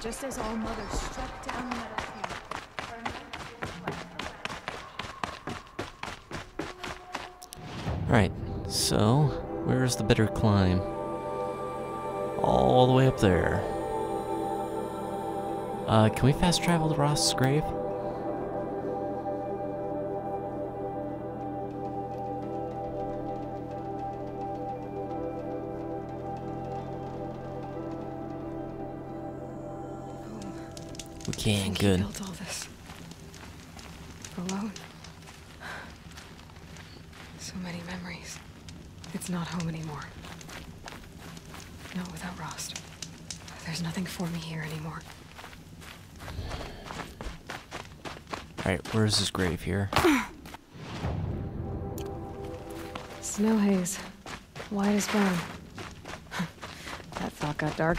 just as All Mother struck down the metal plane. Right, so where is the Bitter Climb? All the way up there. Can we fast travel to Rost's grave? We can, good. He built all this. Alone. So many memories. It's not home anymore. Not without Rost. There's nothing for me here anymore. Alright, where's his grave here? Snow haze. White as brown. That thought got dark.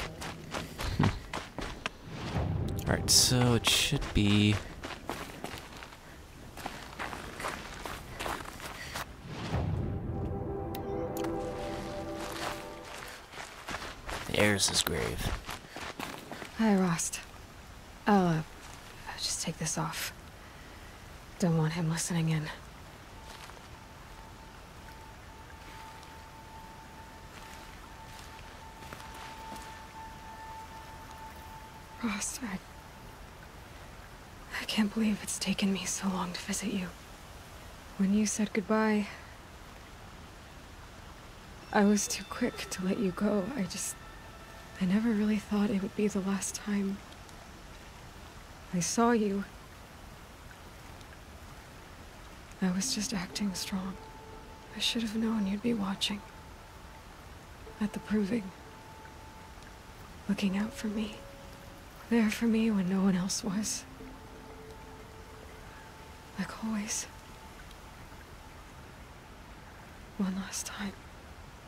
Alright, so it should be... There's his grave. Hi, Rost. I'll just take this off. Don't want him listening in. Rost, I can't believe it's taken me so long to visit you. When you said goodbye, I was too quick to let you go. I never really thought it would be the last time I saw you. I was just acting strong. I should have known you'd be watching. At the proving. Looking out for me. There for me when no one else was. Like always. One last time.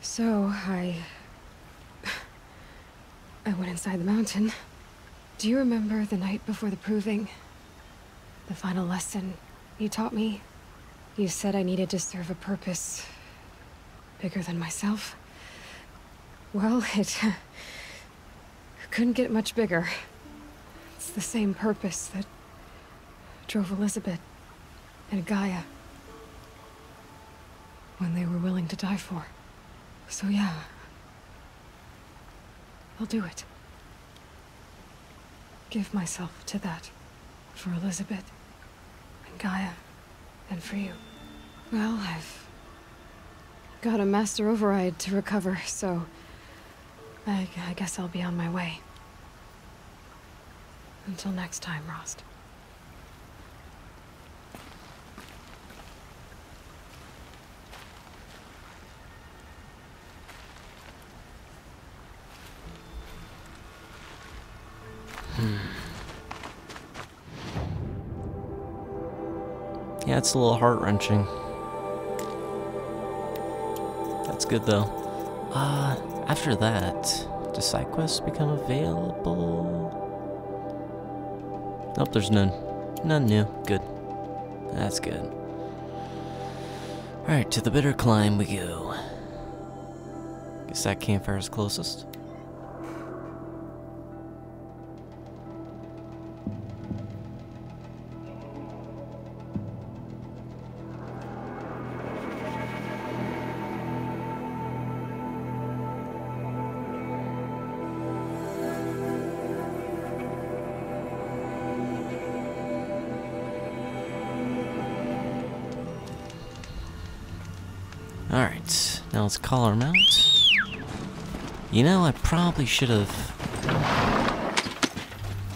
So, I went inside the mountain. Do you remember the night before the proving? The final lesson you taught me? You said I needed to serve a purpose bigger than myself. Well, it couldn't get much bigger. It's the same purpose that drove Elizabeth and Gaia when they were willing to die for. So yeah, I'll do it. Give myself to that for Elizabeth and Gaia. And for you. Well, I've got a Master Override to recover, so I guess I'll be on my way. Until next time, Rost. Yeah, it's a little heart-wrenching. That's good, though. After that, does side quests become available? Nope, there's none. None new. Good. That's good. Alright, to the Bitter Climb we go. Guess that campfire is closest. Alright, now let's call our mount. You know, I probably should have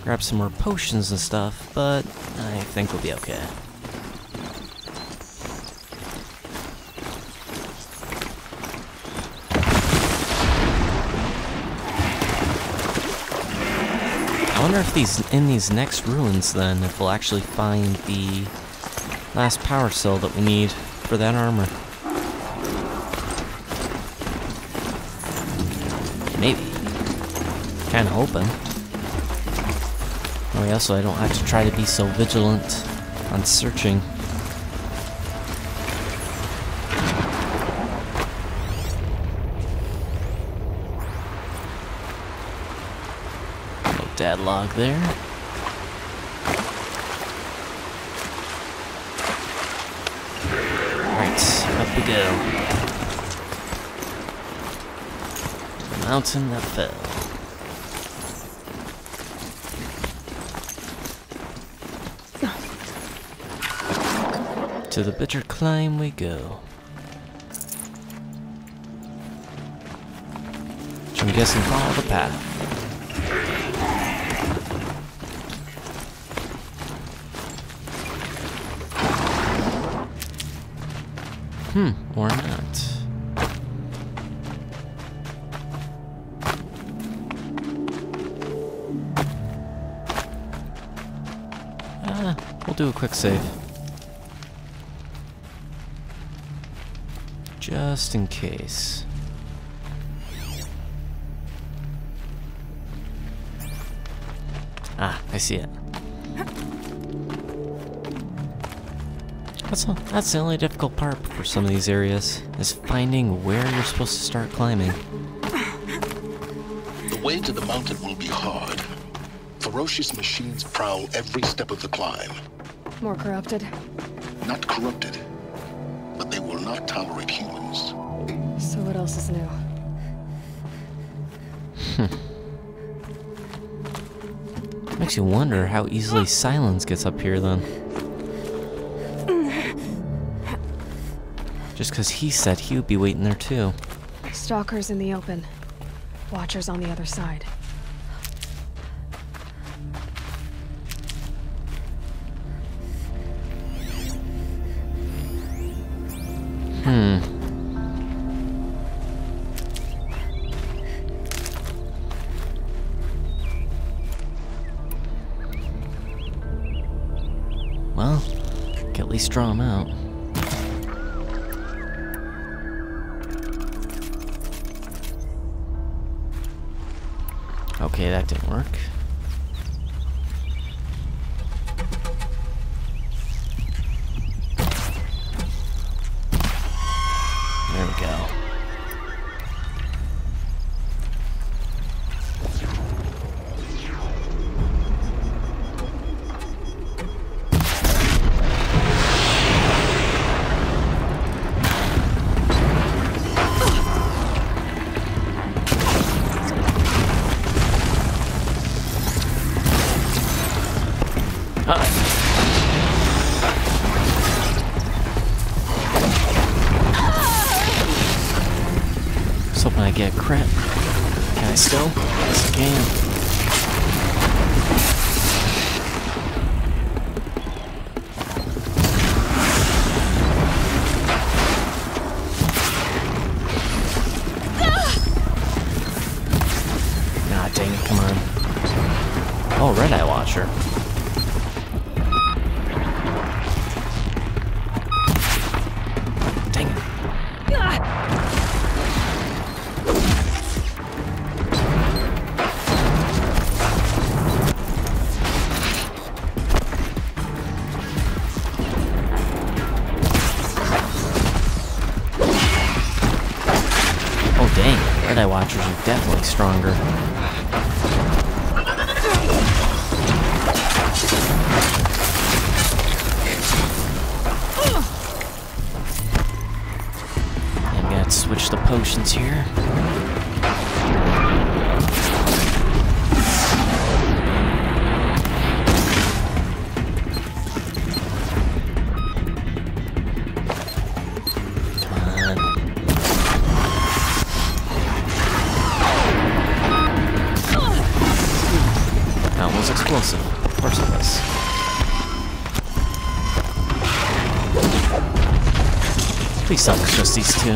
grabbed some more potions and stuff, but I think we'll be okay. I wonder if in these next ruins then, if we'll actually find the last power cell that we need for that armor. Maybe. Kinda hoping. Oh yeah, so I don't have to try to be so vigilant on searching. No dead catalog there. Right, up we go. To the mountain that fell. To the Bitter Climb we go. Which I'm guessing follow the path. Hmm, or not. Ah, we'll do a quick save. Just in case. Ah, I see it. That's the only difficult part for some of these areas, is finding where you're supposed to start climbing. The way to the mountain will be hard. Ferocious machines prowl every step of the climb. More corrupted? Not corrupted. But they will not tolerate humans. So what else is new? Makes you wonder how easily silence gets up here then. Just because he said he would be waiting there too. Stalkers in the open. Watchers on the other side. Well, can at least draw him out. Okay, that didn't work. There we go. Watchers are definitely stronger. I'm gonna have to switch the potions here. Please tell me it's just these two.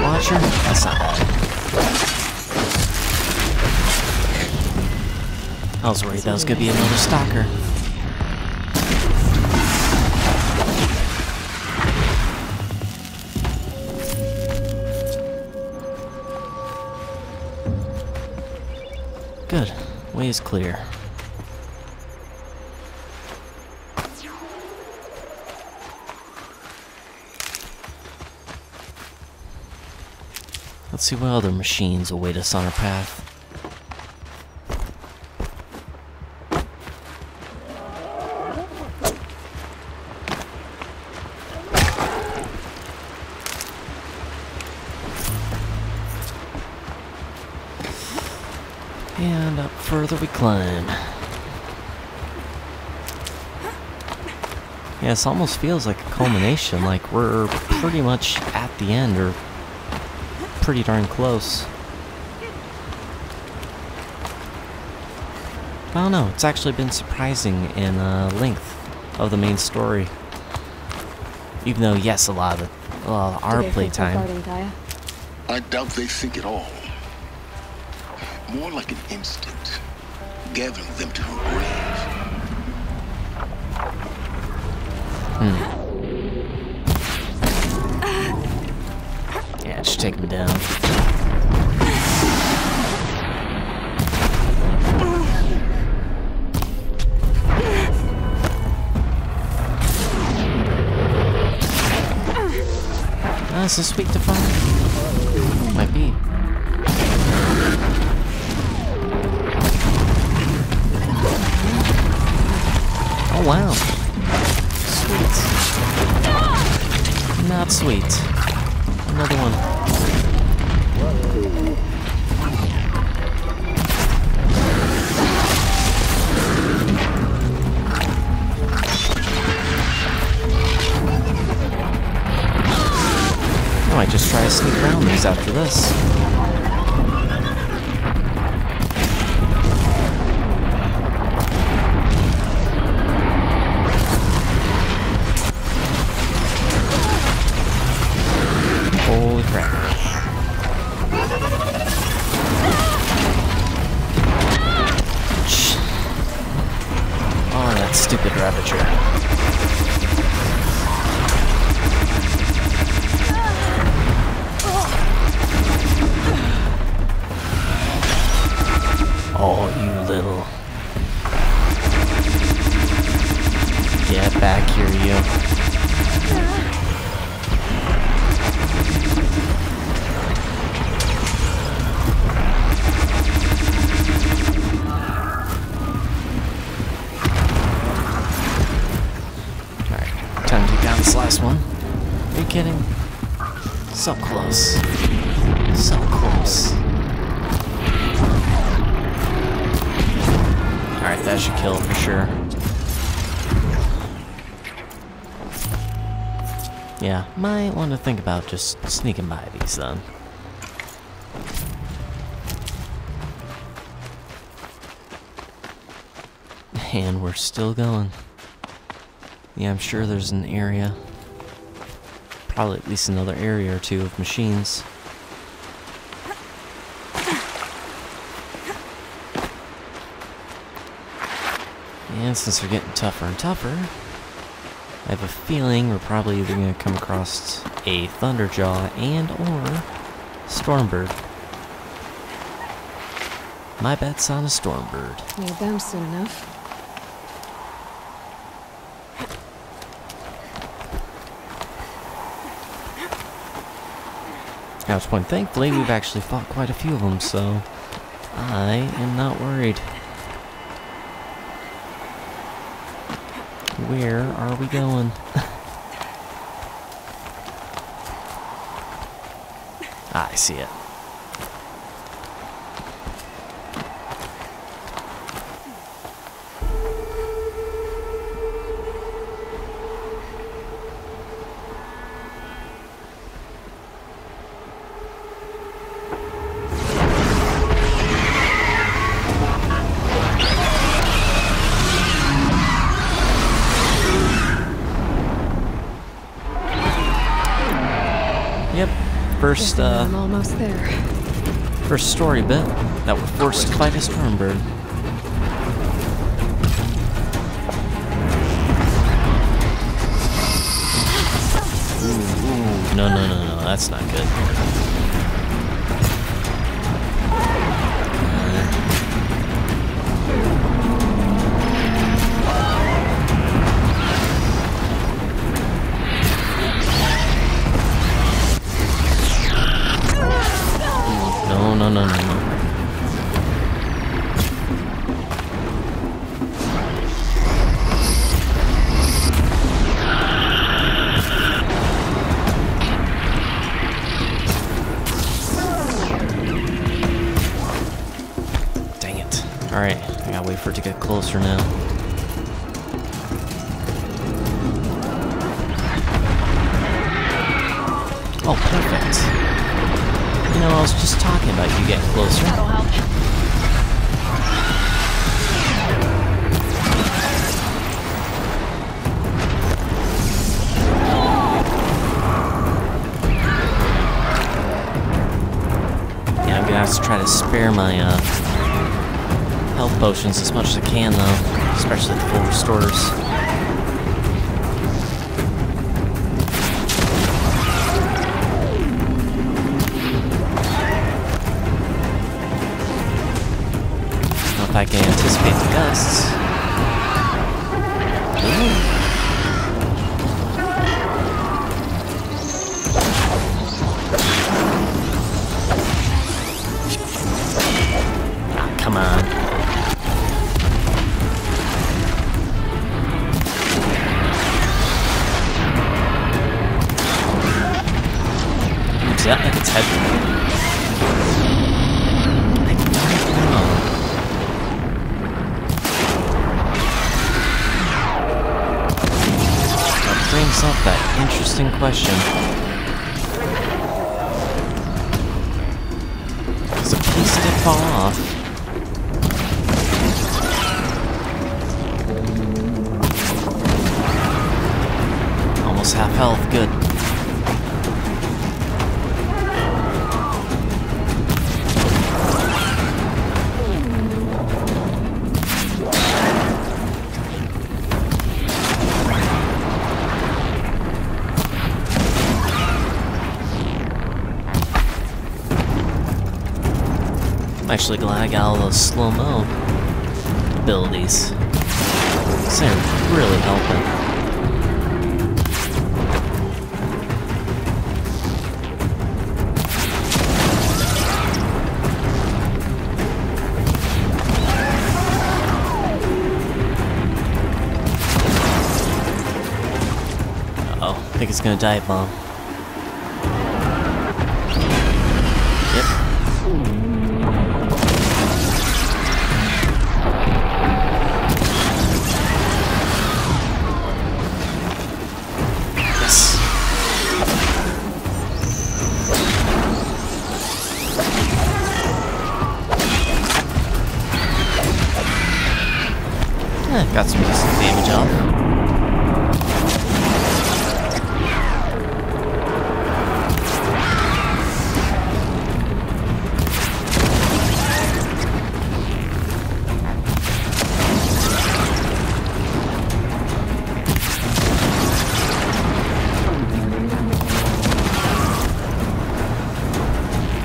Watcher? That's not bad. I was worried that was gonna be another stalker. Good. Way is clear. Let's see what other machines await us on our path. And up further we climb. Yeah, this almost feels like a culmination, like we're pretty much at the end, or pretty darn close. I don't know, it's actually been surprising in length of the main story. Even though, yes, a lot of our playtime. I doubt they think at all. More like an instinct, gathering them to her grave. Yeah, just take him down. Ah, is this weak to fire? Might be. Oh wow. Not sweet. Another one. I might just try to sneak around these after this. Think about just sneaking by these then. And we're still going. Yeah, I'm sure there's an area. Probably at least another area or two of machines. And since they're getting tougher and tougher, I have a feeling we're probably either going to come across a Thunderjaw and or Stormbird. My bet's on a Stormbird. Need them soon enough. At this point, thankfully, we've actually fought quite a few of them, so I am not worried. Where are we going? Ah, I see it. I'm almost there. First story bit that we're forced to fight a Stormbird. Ooh, no, that's not good. no. For it to get closer now. Oh, perfect. You know, I was just talking about you getting closer. That'll help. Yeah, I'm gonna have to try to spare my, health potions as much as I can, though, especially the full restorers. Hope I can anticipate the gusts. Oh, come on. Question. So please did fall off. Almost half health, good. Actually glad I got all those slow-mo abilities. This ain't really helping. Uh-oh, I think it's gonna dive bomb. Got some decent damage off.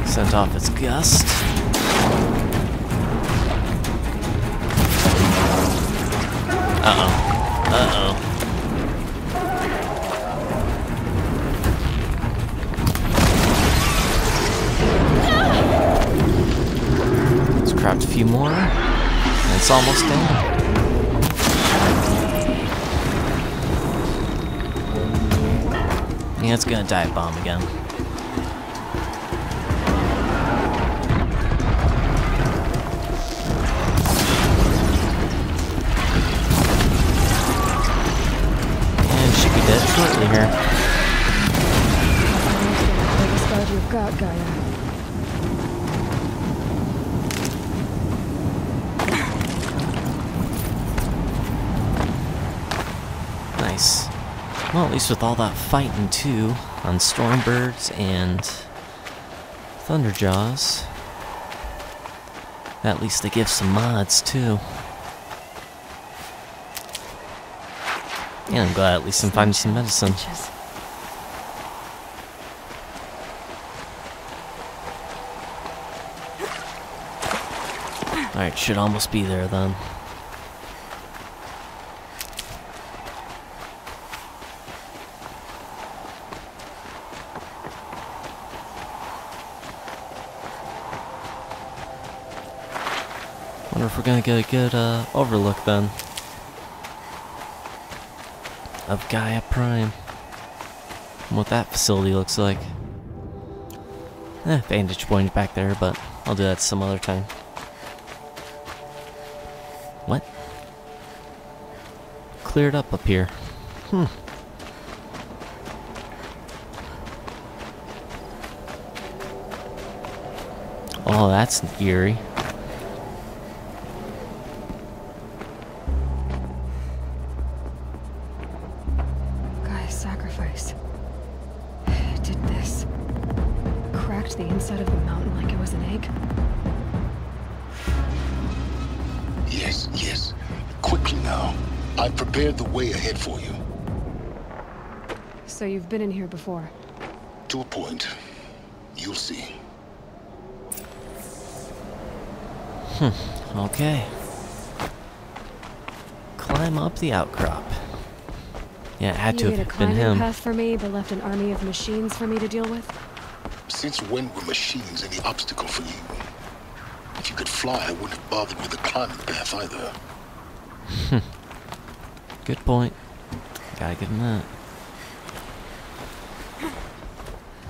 Sent off its gust. More, and it's almost done. Yeah, it's gonna dive bomb again. And should be dead shortly here. I'm glad you've got Gaia. Well, at least with all that fighting, too, on Stormbirds and Thunderjaws, at least they give some mods, too. And I'm glad at least I'm finding some medicine. Alright, should almost be there, then. Wonder if we're gonna get a good overlook then of Gaia Prime and what that facility looks like. Eh, vantage point back there, but I'll do that some other time. What? Cleared up here. Hmm. Oh, that's eerie. Gaia's sacrifice. It did this. Cracked the inside of the mountain like it was an egg. Yes, yes. Quickly now. I've prepared the way ahead for you. So you've been in here before? To a point. You'll see. Hmm, okay. Climb up the outcrop. Yeah, it had to have been him. You made a climbing path for me, but left an army of machines for me to deal with? Since when were machines any obstacle for you? If you could fly, I wouldn't have bothered with a climbing path either. Hmm. Good point. Gotta give him that.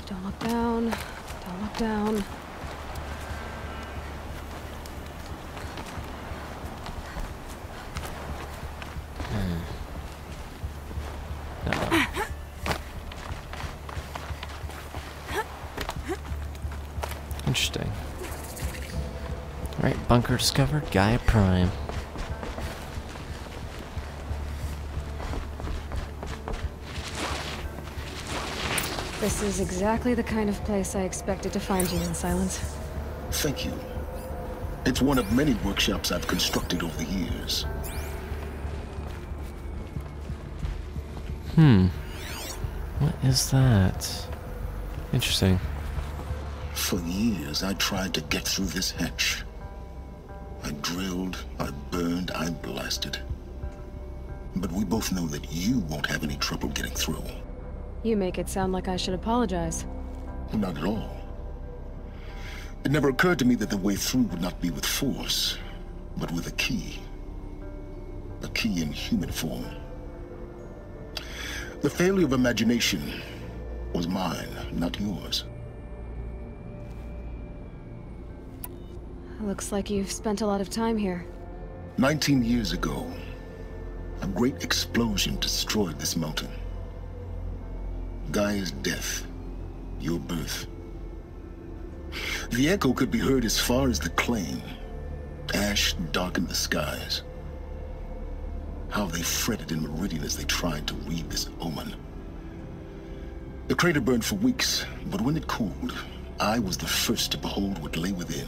Don't look down. Don't look down. Interesting. Alright, bunker discovered, Gaia Prime. This is exactly the kind of place I expected to find you in, Silence. Thank you. It's one of many workshops I've constructed over the years. Hmm. What is that? Interesting. For years, I tried to get through this hatch. I drilled, I burned, I blasted. But we both know that you won't have any trouble getting through. You make it sound like I should apologize. Not at all. It never occurred to me that the way through would not be with force, but with a key. A key in human form. The failure of imagination was mine, not yours. Looks like you've spent a lot of time here. 19 years ago, a great explosion destroyed this mountain. Gaia's death, your birth. The echo could be heard as far as the plain. Ash darkened the skies. How they fretted in Meridian as they tried to read this omen. The crater burned for weeks, but when it cooled, I was the first to behold what lay within.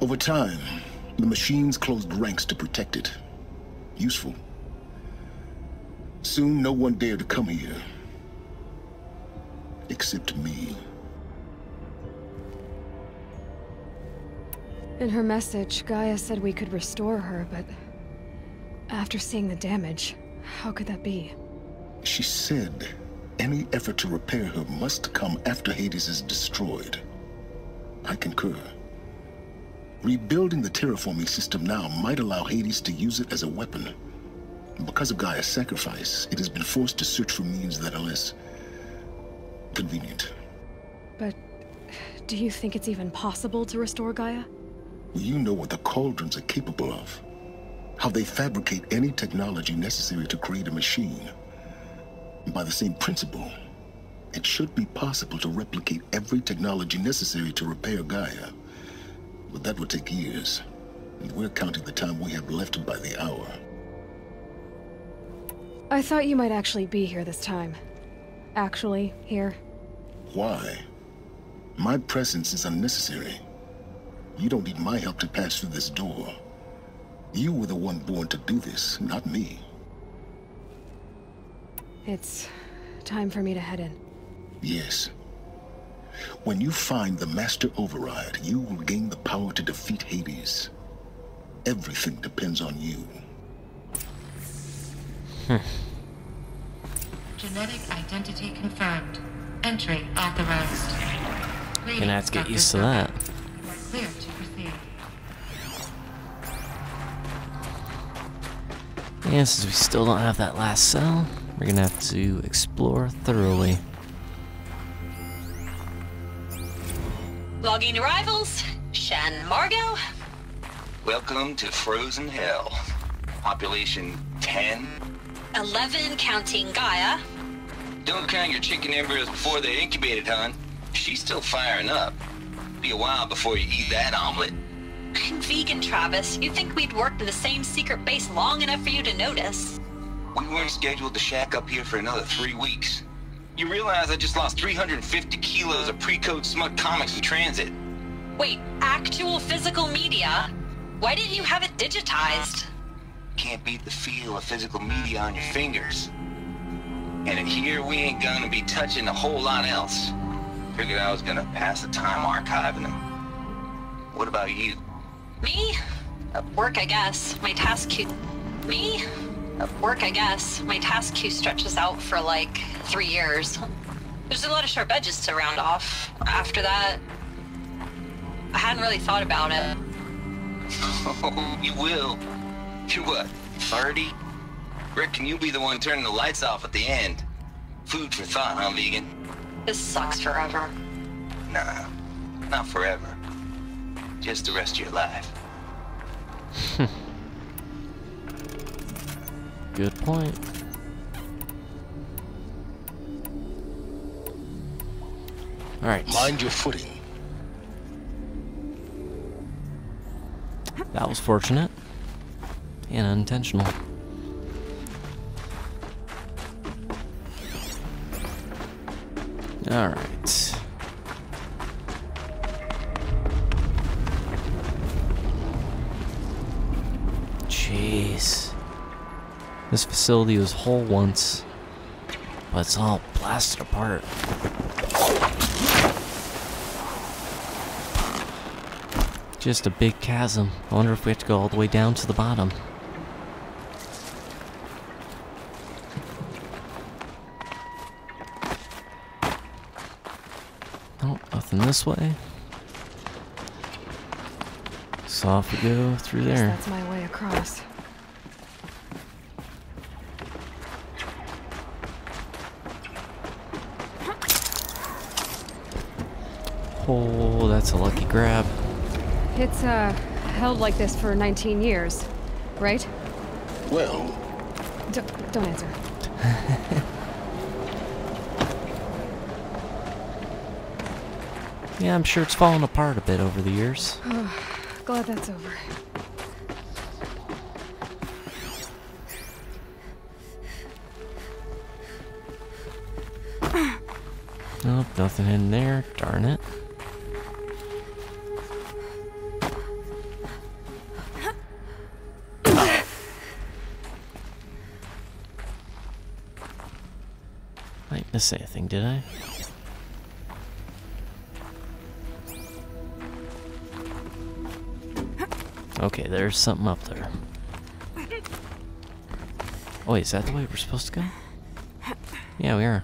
Over time, the machines closed ranks to protect it. Useful. Soon, no one dared to come here. Except me. In her message, Gaia said we could restore her, but after seeing the damage, how could that be? She said any effort to repair her must come after Hades is destroyed. I concur. Rebuilding the terraforming system now might allow Hades to use it as a weapon. Because of Gaia's sacrifice, it has been forced to search for means that are less convenient. But do you think it's even possible to restore Gaia? Well, you know what the cauldrons are capable of. How they fabricate any technology necessary to create a machine. And by the same principle, it should be possible to replicate every technology necessary to repair Gaia. But that would take years, and we're counting the time we have left by the hour. I thought you might actually be here this time. Actually, here. Why? My presence is unnecessary. You don't need my help to pass through this door. You were the one born to do this, not me. It's time for me to head in. Yes. When you find the Master Override, you will gain the power to defeat Hades. Everything depends on you. Genetic identity confirmed. Entry authorized. Gonna have to get used to that. Clear to proceed. Yeah, since we still don't have that last cell, we're gonna have to explore thoroughly. Logging arrivals, Shen Margot. Welcome to Frozen Hell. Population 10. 11 counting Gaia. Don't count your chicken embryos before they're incubated, hon. She's still firing up. Be a while before you eat that omelet. Vegan Travis, you'd think we'd worked in the same secret base long enough for you to notice. We weren't scheduled to shack up here for another 3 weeks. You realize I just lost 350 kilos of pre-code smut comics in transit. Wait, actual physical media? Why didn't you have it digitized? Can't beat the feel of physical media on your fingers. And in here, we ain't gonna be touching a whole lot else. Figured I was gonna pass the time archiving them. What about you? Me? At work, I guess. My task queue... Me? At work, I guess. My task queue stretches out for, like, 3 years. There's a lot of sharp edges to round off. After that... I hadn't really thought about it. Oh, you will. You're what, 30? Rick, can you be the one turning the lights off at the end? Food for thought, huh, Vegan? This sucks forever. Nah, not forever. Just the rest of your life. Good point. All right. Mind your footing. That was fortunate. And unintentional. Alright. Jeez. This facility was whole once, but it's all blasted apart. Just a big chasm. I wonder if we have to go all the way down to the bottom. Oh, nothing this way. So off we go through there. That's my way across. Oh, that's a lucky grab. It's, held like this for 19 years, right? Well... Don't answer. Yeah, I'm sure it's fallen apart a bit over the years. Oh, glad that's over. Nope, nothing in there. Darn it. Say a thing, did I? Okay, there's something up there. Oh, wait, is that the way we're supposed to go? Yeah, we are.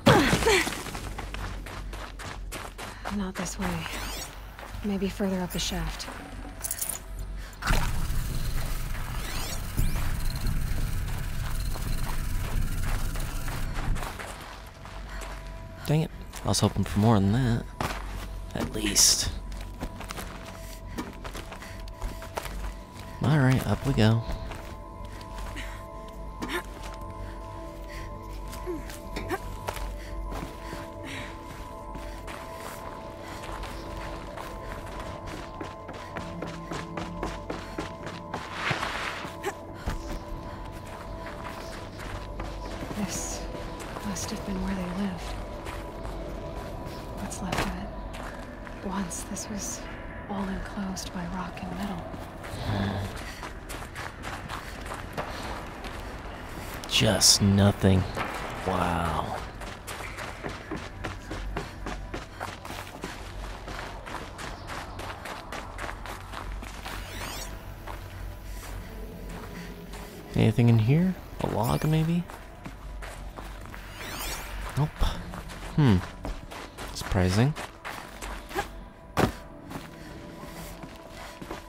Not this way. Maybe further up the shaft. Dang it. I was hoping for more than that. At least. Alright, up we go. This must have been where they lived. What's left of it. Once this was all enclosed by rock and metal. Just nothing. Wow. Anything in here? A log maybe? Nope. Hmm. Surprising.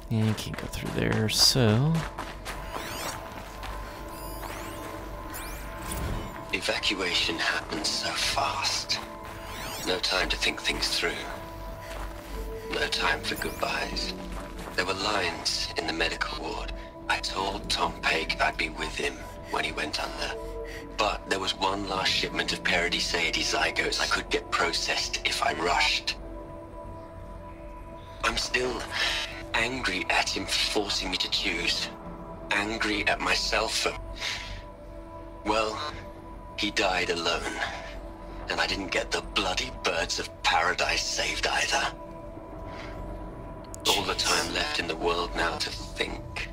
Yeah, you can't go through there, so... evacuation happened so fast. No time to think things through. No time for goodbyes. There were lines in the medical ward. I told Tom Paik I'd be with him when he went under. But there was one last shipment of Paradisaides Zygos I could get processed if I rushed. I'm still angry at him for forcing me to choose. Angry at myself for... well, he died alone. And I didn't get the bloody birds of paradise saved either. All the time left in the world now to think.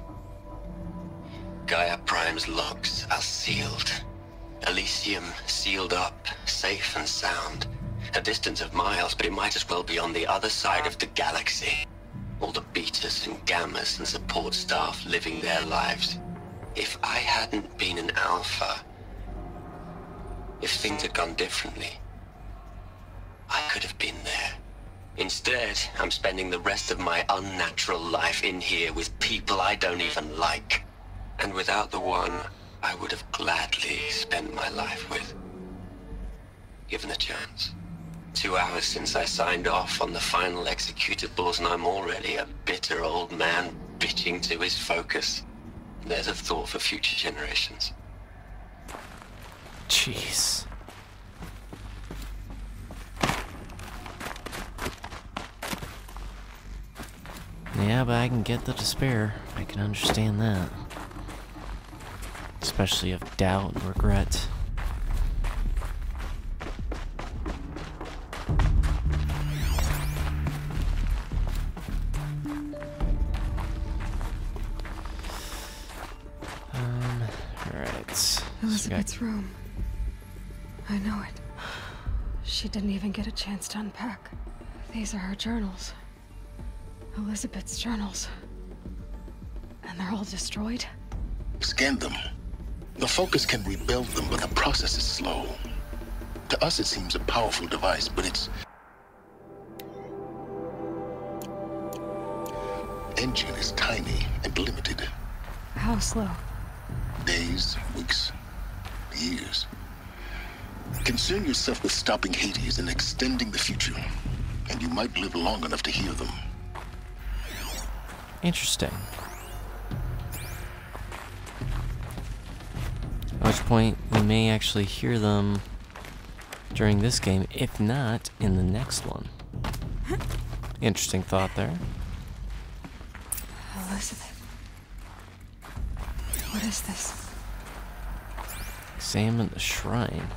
Gaia Prime's logs are sealed. Elysium sealed up, safe and sound. A distance of miles, but it might as well be on the other side of the galaxy. All the betas and gammas and support staff living their lives. If I hadn't been an alpha, if things had gone differently, I could have been there. Instead, I'm spending the rest of my unnatural life in here with people I don't even like. And without the one I would have gladly spent my life with, given a chance. 2 hours since I signed off on the final executables, and I'm already a bitter old man bitching to his focus. There's a thought for future generations. Jeez. Yeah, but I can get the despair. I can understand that. Especially of doubt and regret. Alright. Elizabeth's room. I know it. She didn't even get a chance to unpack. These are her journals. Elizabeth's journals. And they're all destroyed? Scan them. The Focus can rebuild them, but the process is slow. To us, it seems a powerful device, but it's... engine is tiny and limited. How slow? Days, weeks, years. Concern yourself with stopping Hades and extending the future, and you might live long enough to hear them. Interesting. At which point, we may actually hear them during this game, if not in the next one. Interesting thought there. Elizabeth. What is this? Examine the shrine.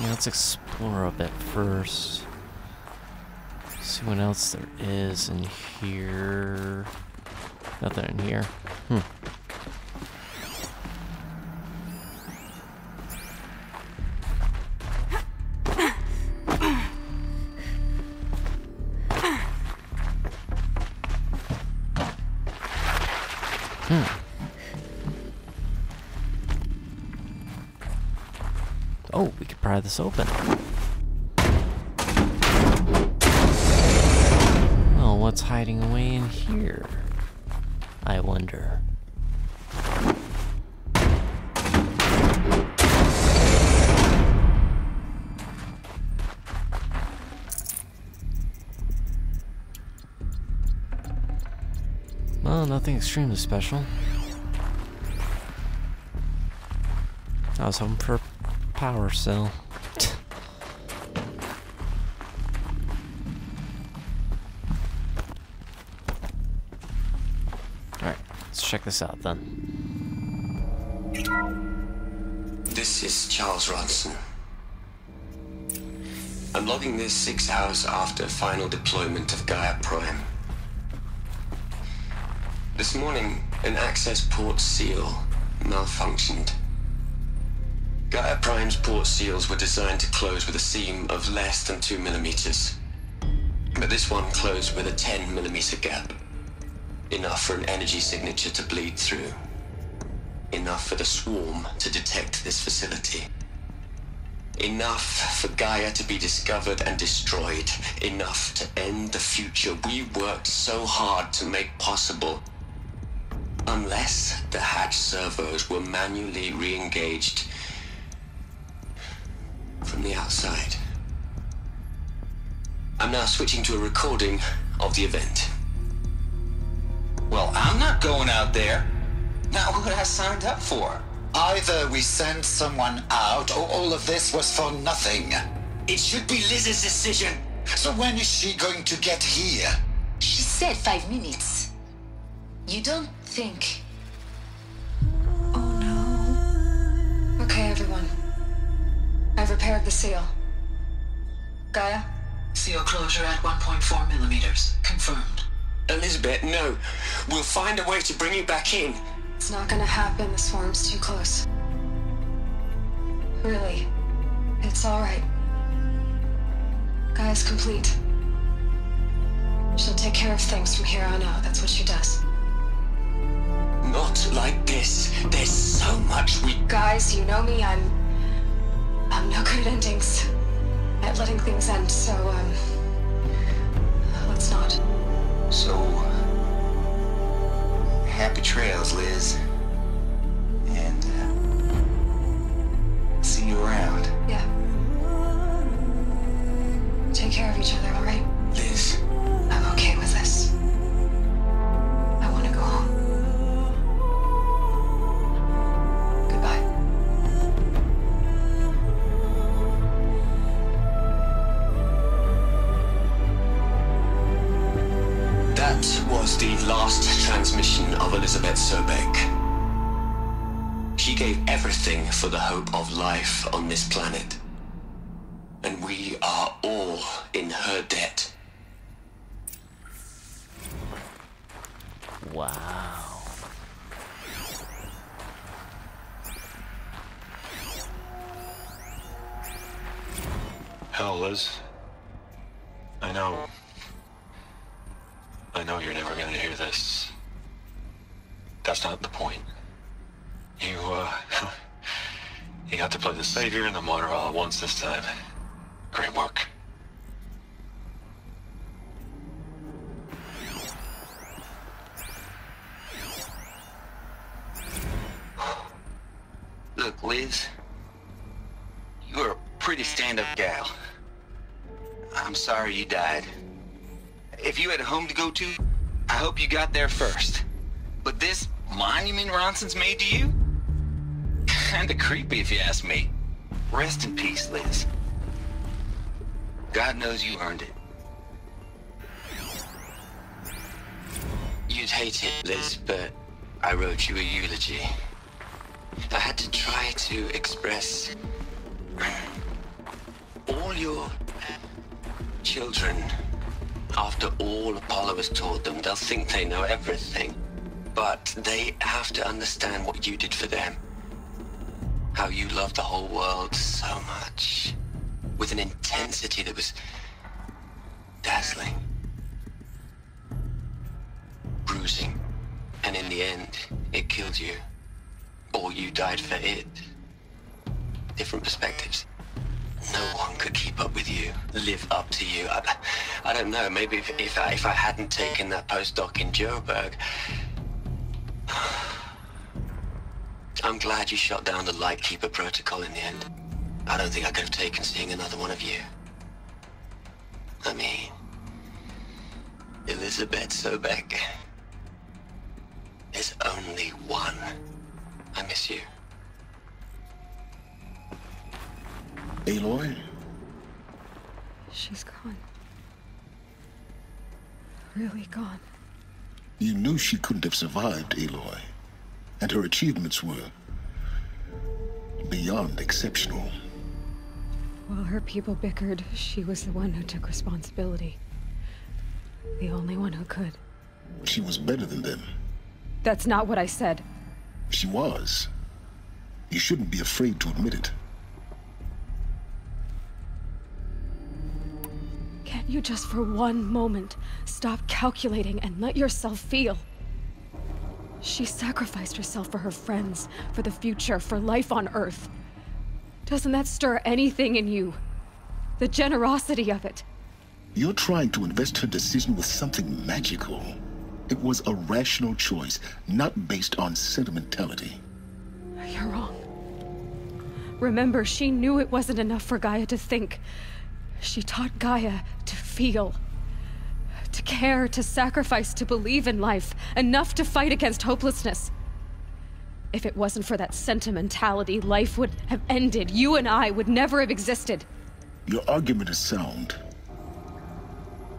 Yeah, let's explore a bit first. See what else there is in here. Nothing in here. Oh, we could pry this open. What's hiding away in here? I wonder. Well, nothing extremely special. I was hoping for a power cell. Check this out, then. This is Charles Ronson. I'm logging this 6 hours after final deployment of Gaia Prime. This morning, an access port seal malfunctioned. Gaia Prime's port seals were designed to close with a seam of less than 2 millimeters. But this one closed with a 10 millimeter gap. Enough for an energy signature to bleed through. Enough for the swarm to detect this facility. Enough for Gaia to be discovered and destroyed. Enough to end the future we worked so hard to make possible. Unless the hatch servos were manually re-engaged from the outside. I'm now switching to a recording of the event. Well, I'm not going out there. Not what I signed up for. Either we send someone out, or all of this was for nothing. It should be Liz's decision. So when is she going to get here? She said 5 minutes. You don't think... Oh, no. Okay, everyone. I've repaired the seal. Gaia? Seal closure at 1.4 millimeters. Confirmed. Elizabeth, no. We'll find a way to bring you back in. It's not gonna happen. The swarm's too close. Really. It's alright. Gaia's complete. She'll take care of things from here on out. That's what she does. Not like this. There's so much we... Guys, you know me. I'm no good at endings. At letting things end, so, let's not. So... happy trails, Liz. And, see you around. Yeah. Take care of each other, alright? Liz. I'm okay with this. I want to go home. Goodbye. That was the last transmission of Elizabeth Sobeck. She gave everything for the hope of life on this planet. And we are all in her debt. Wow. Hell, Liz. I know you're never gonna hear this. That's not the point. You, you got to play the savior and the martyr all at once this time. Great work. Look, Liz, you were a pretty stand-up gal. I'm sorry you died. If you had a home to go to, I hope you got there first. But this monument Ronson's made to you? Kinda creepy if you ask me. Rest in peace, Liz. God knows you earned it. You'd hate it, Liz, but I wrote you a eulogy. I had to try to express all your children. After all Apollo has taught them, they'll think they know everything. But they have to understand what you did for them. How you loved the whole world so much. With an intensity that was dazzling. Bruising. And in the end, it killed you. Or you died for it. Different perspectives. No one could keep up with you, live up to you. I don't know, maybe if I hadn't taken that postdoc in Joburg. I'm glad you shot down the Lightkeeper protocol in the end. I don't think I could have taken seeing another one of you. I mean... Elizabeth Sobeck... There's only one. I miss you. Aloy? She's gone. Really gone. You knew she couldn't have survived, Aloy. And her achievements were... beyond exceptional. While her people bickered, she was the one who took responsibility. The only one who could. She was better than them. That's not what I said. She was. You shouldn't be afraid to admit it. Can't you just for one moment stop calculating and let yourself feel? She sacrificed herself for her friends, for the future, for life on Earth. Doesn't that stir anything in you? The generosity of it. You're trying to invest her decision with something magical. It was a rational choice, not based on sentimentality. You're wrong. Remember, she knew it wasn't enough for Gaia to think. She taught Gaia to feel, to care, to sacrifice, to believe in life, enough to fight against hopelessness. If it wasn't for that sentimentality, life would have ended. You and I would never have existed. Your argument is sound.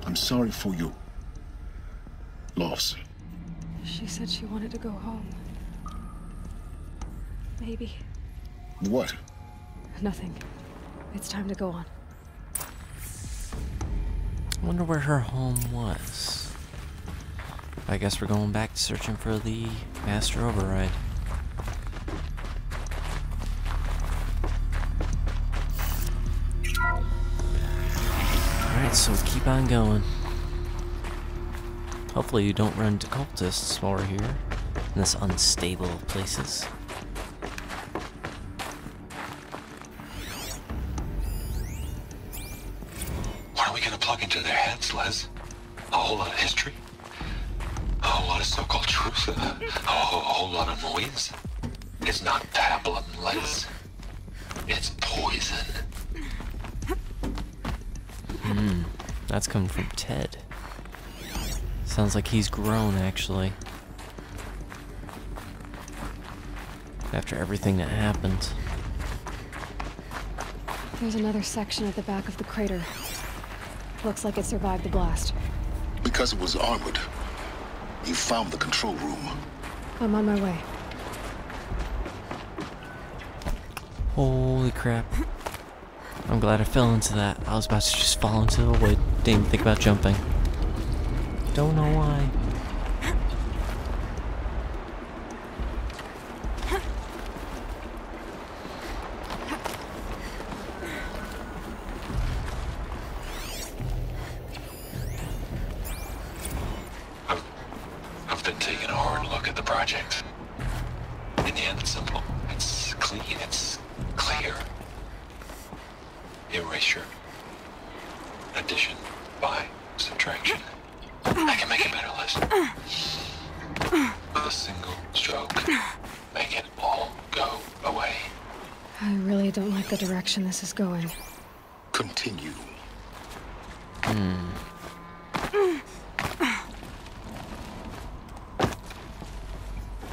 I'm sorry for your loss. She said she wanted to go home. Maybe. What? Nothing. It's time to go on. I wonder where her home was. I guess we're going back to searching for the Master Override. Alright, so keep on going. Hopefully you don't run into cultists while we're here in this unstable places. What are we gonna plug into their heads, Les? A whole lot of history? A whole lot of so-called truth? A whole lot of noise? It's not pablum, Les. It's poison. That's coming from Ted. Sounds like he's grown, actually. After everything that happened. There's another section at the back of the crater. Looks like it survived the blast. Because it was armored, you found the control room. I'm on my way. Holy crap. I'm glad I fell into that. I was about to just fall into the void. Didn't even think about jumping. Don't know why. I've been taking a hard look at the project. In the end, it's simple. It's clean. It's clear. Erasure, addition, by subtraction. I can make a better list. With a single stroke, make it all go away. I really don't like the direction this is going. Continue.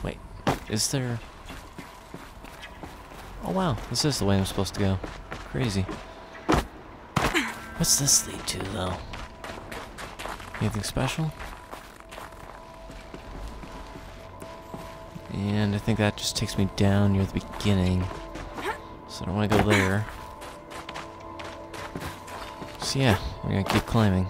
Wait, is there... Oh wow, this is the way I'm supposed to go. Crazy. What's this lead to, though? Anything special? And I think that just takes me down near the beginning. So I don't want to go there. So yeah, we're going to keep climbing.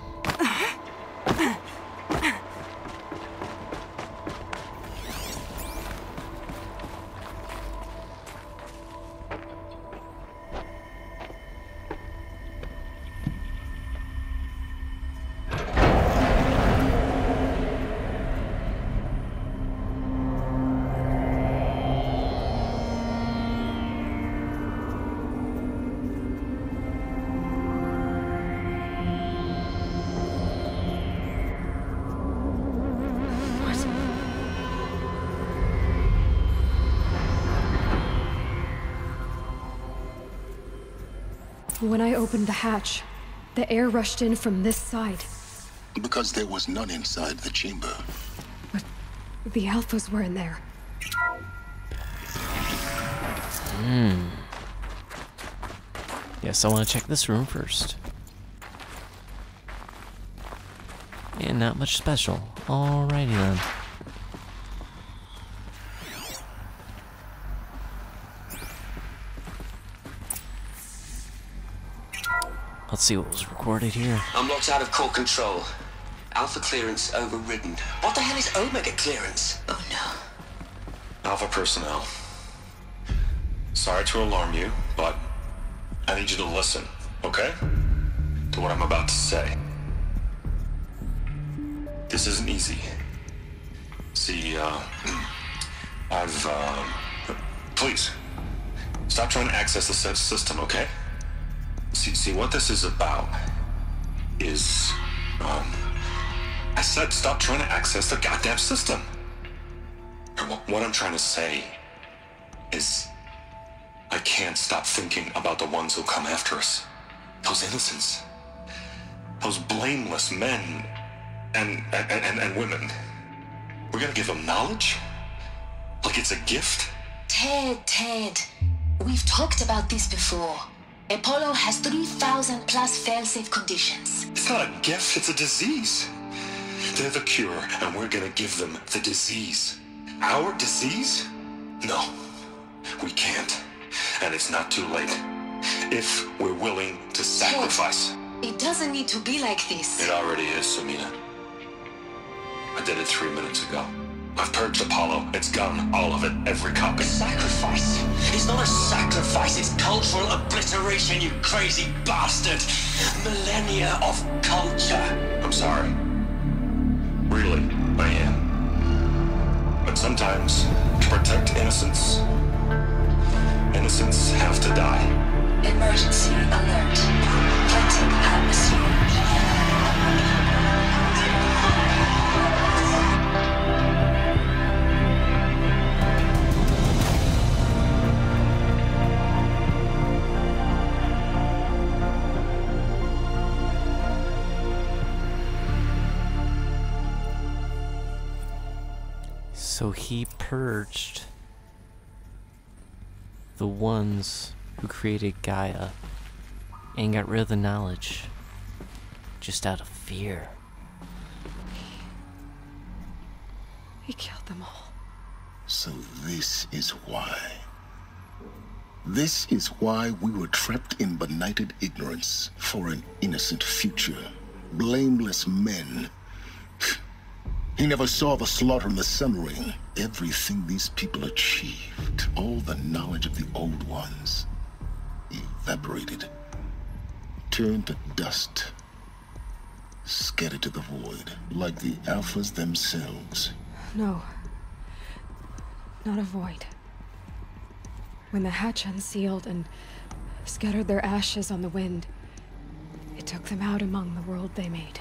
When I opened the hatch, the air rushed in from this side. Because there was none inside the chamber. But the alphas were in there. Yes, I want to check this room first. And not much special. Alrighty then. Let's see what was recorded here. I'm locked out of core control. Alpha clearance overridden. What the hell is Omega clearance? Oh no. Alpha personnel. Sorry to alarm you, but I need you to listen, okay? To what I'm about to say. This isn't easy. See, Please. Stop trying to access the system, okay? See, what this is about is, I said stop trying to access the goddamn system. And what I'm trying to say is, I can't stop thinking about the ones who come after us. Those innocents. Those blameless men and women. We're gonna give them knowledge? Like it's a gift? Ted, we've talked about this before. Apollo has 3,000 plus fail-safe conditions. It's not a gift, it's a disease. They're the cure, and we're gonna give them the disease. Our disease? No, we can't. And it's not too late. If we're willing to sacrifice. Ted, it doesn't need to be like this. It already is, Samina. I did it 3 minutes ago. I've purged Apollo. It's gone. All of it. Every copy. Sacrifice? It's not a sacrifice. It's cultural obliteration, you crazy bastard. Millennia of culture. I'm sorry. Really, I am. But sometimes, to protect innocence, innocents have to die. Emergency alert. Planting atmosphere. So he purged the ones who created Gaia and got rid of the knowledge just out of fear. He killed them all. So this is why. This is why we were trapped in benighted ignorance for an innocent future. Blameless men. He never saw the slaughter in the Sun Ring. Everything these people achieved, all the knowledge of the old ones, evaporated, turned to dust, scattered to the void, like the Alphas themselves. No, not a void. When the hatch unsealed and scattered their ashes on the wind, it took them out among the world they made,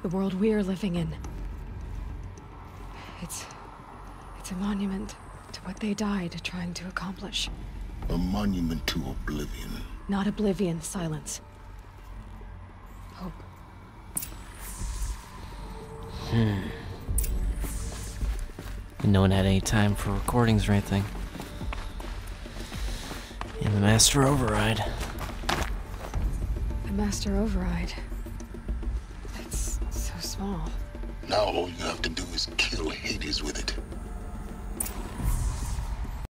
the world we're living in. It's a monument to what they died trying to accomplish. A monument to oblivion. Not oblivion, silence. Hope. No one had any time for recordings or anything. And the Master Override. The Master Override? That's so small. Now all you have to do is kill Hades with it.